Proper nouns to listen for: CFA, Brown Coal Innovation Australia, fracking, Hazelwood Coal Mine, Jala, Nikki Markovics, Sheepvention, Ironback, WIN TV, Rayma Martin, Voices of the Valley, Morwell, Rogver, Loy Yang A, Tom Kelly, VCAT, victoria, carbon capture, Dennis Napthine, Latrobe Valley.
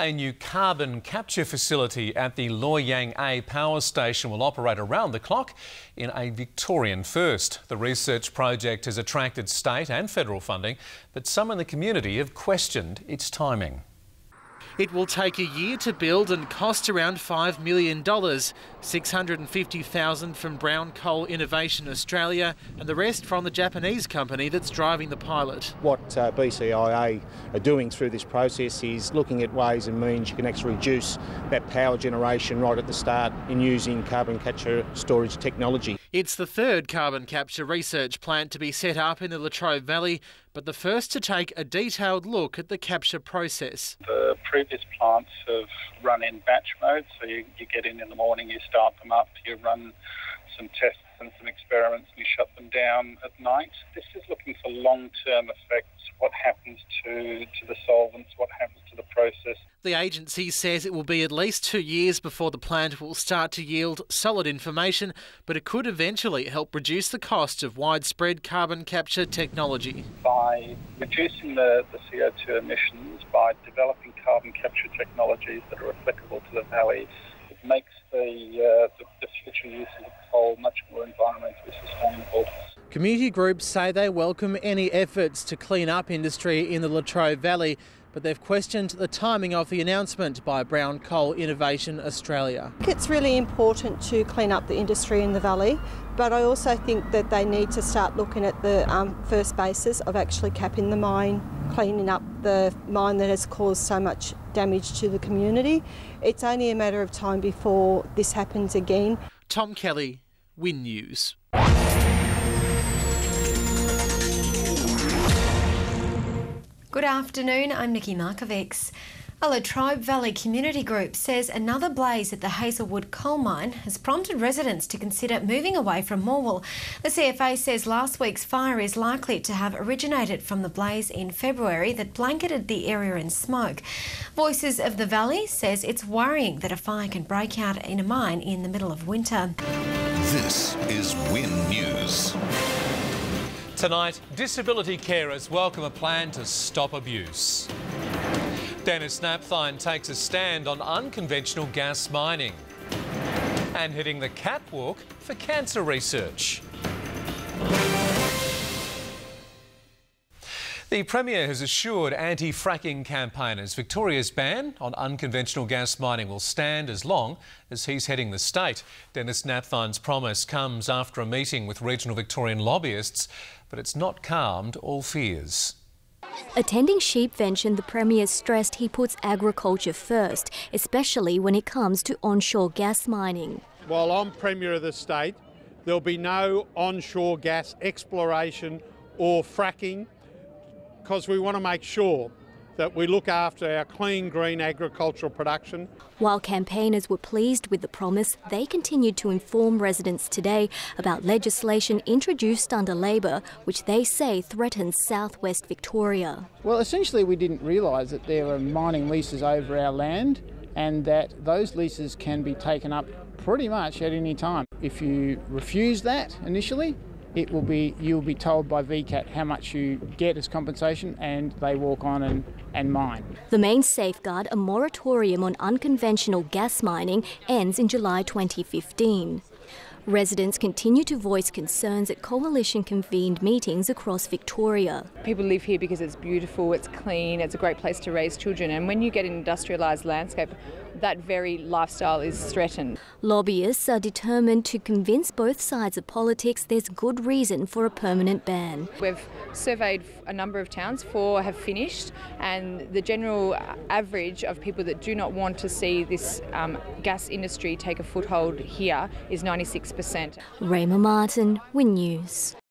A new carbon capture facility at the Loy Yang A power station will operate around the clock in a Victorian first. The research project has attracted state and federal funding, but some in the community have questioned its timing. It will take a year to build and cost around $5 million, $650,000 from Brown Coal Innovation Australia and the rest from the Japanese company that's driving the pilot. What BCIA are doing through this process is looking at ways and means you can actually reduce that power generation right at the start in using carbon capture storage technology. It's the third carbon capture research plant to be set up in the Latrobe Valley, but the first to take a detailed look at the capture process. The previous plants have run in batch mode, so you get in the morning, you start them up, you run some tests and some experiments, and you shut them down at night. This is looking for long-term effects, what happens to the solvents, what happens to the process. The agency says it will be at least 2 years before the plant will start to yield solid information, but it could eventually help reduce the cost of widespread carbon capture technology. By reducing the CO2 emissions, by developing carbon capture technologies that are applicable to the valley, it makes the future use of coal much more environmentally sustainable. Community groups say they welcome any efforts to clean up industry in the Latrobe Valley, but they've questioned the timing of the announcement by Brown Coal Innovation Australia. It's really important to clean up the industry in the valley, but I also think that they need to start looking at the first basis of actually capping the mine, cleaning up the mine that has caused so much damage to the community. It's only a matter of time before this happens again. Tom Kelly, WIN News. Good afternoon, I'm Nikki Markovics. A Latrobe Valley community group says another blaze at the Hazelwood coal mine has prompted residents to consider moving away from Morwell. The CFA says last week's fire is likely to have originated from the blaze in February that blanketed the area in smoke. Voices of the Valley says it's worrying that a fire can break out in a mine in the middle of winter. This is WIN News. Tonight, disability carers welcome a plan to stop abuse. Dennis Napthine takes a stand on unconventional gas mining. And hitting the catwalk for cancer research. The Premier has assured anti-fracking campaigners Victoria's ban on unconventional gas mining will stand as long as he's heading the state. Dennis Napthine's promise comes after a meeting with regional Victorian lobbyists, but it's not calmed all fears. Attending Sheepvention, the Premier stressed he puts agriculture first, especially when it comes to onshore gas mining. While I'm Premier of the state, there'll be no onshore gas exploration or fracking, because we want to make sure that we look after our clean, green agricultural production. While campaigners were pleased with the promise, they continued to inform residents today about legislation introduced under Labor, which they say threatens southwest Victoria. Well, essentially we didn't realise that there were mining leases over our land and that those leases can be taken up pretty much at any time. If you refuse that initially, you'll be told by VCAT how much you get as compensation, and they walk on and mine. The main safeguard, a moratorium on unconventional gas mining, ends in July 2015. Residents continue to voice concerns at Coalition-convened meetings across Victoria. People live here because it's beautiful, it's clean, it's a great place to raise children, and when you get an industrialised landscape, that very lifestyle is threatened. Lobbyists are determined to convince both sides of politics there's good reason for a permanent ban. We've surveyed a number of towns, 4 have finished, and the general average of people that do not want to see this gas industry take a foothold here is 96%. Rayma Martin, WIN News.